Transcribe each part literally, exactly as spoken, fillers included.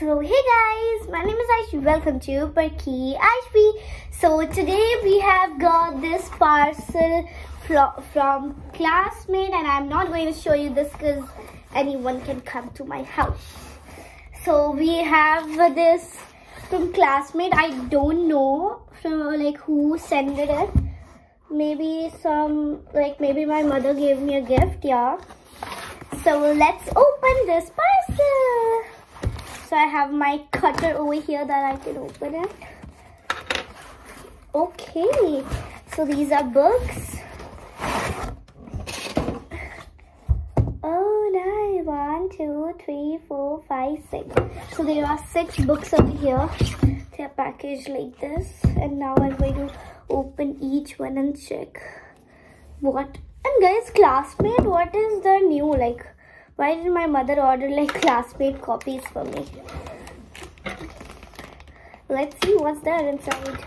So hey guys, my name is Aishvi. Welcome to Perky Aishvi. So today we have got this parcel from classmate, and I'm not going to show you this because anyone can come to my house. So we have this from classmate. I don't know from like who sent it. Maybe some like maybe my mother gave me a gift, yeah. So let's open this parcel. So I have my cutter over here that I can open it. Okay, so these are books. Oh nice, one, two, three, four, five, six. So there are six books over here. They are packaged like this. And now I'm going to open each one and check what. And guys, classmate, what is the new, like, why did my mother order like classmate copies for me? Let's see what's there inside.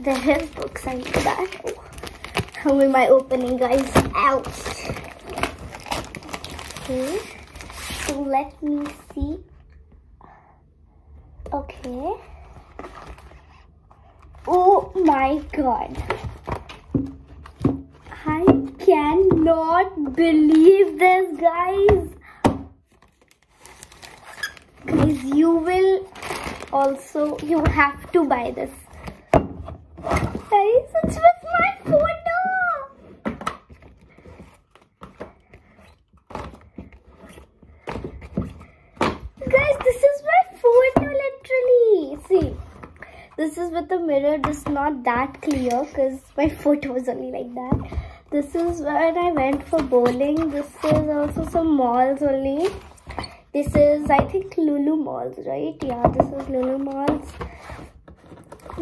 There is books I need that. Oh. How am I opening, guys? Ouch. Okay, so let me see. Okay. Oh my god, I cannot believe this, guys. Guys, you will also, you have to buy this. Guys, it's with my photo. Guys, this is my photo, literally. See. This is with the mirror. This is not that clear because my photo was only like that. This is when I went for bowling. This is also some malls only. This is, I think, Lulu malls, right? Yeah, this is Lulu malls.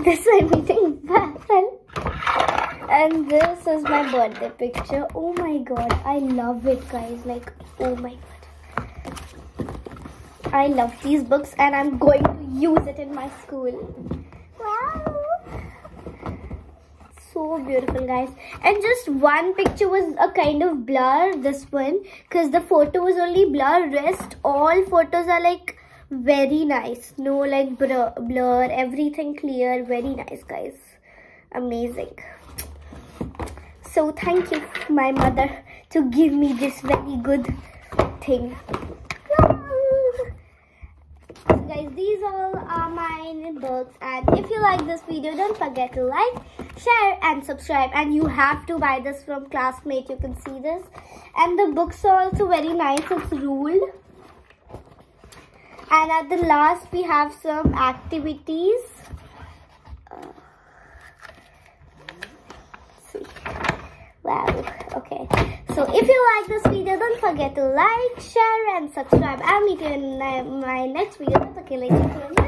This I'm eating well. And this is my birthday picture. Oh my god, I love it, guys. Like, oh my god. I love these books and I'm going to use it in my school. Wow, so beautiful, guys. And just one picture was a kind of blur, this one, because the photo was only blur. Rest all photos are like very nice, no like blur, blur, everything clear, very nice, guys, amazing. So thank you my mother to give me this very good thing. So guys, these all are mine books, and if you like this video, don't forget to like, share and subscribe. And you have to buy this from classmate, you can see this. And the books are also very nice, it's ruled. And at the last we have some activities. Uh, see. Wow, okay. So if you like this video, don't forget to like, share and subscribe. I'll meet you in my next video. Okay, later.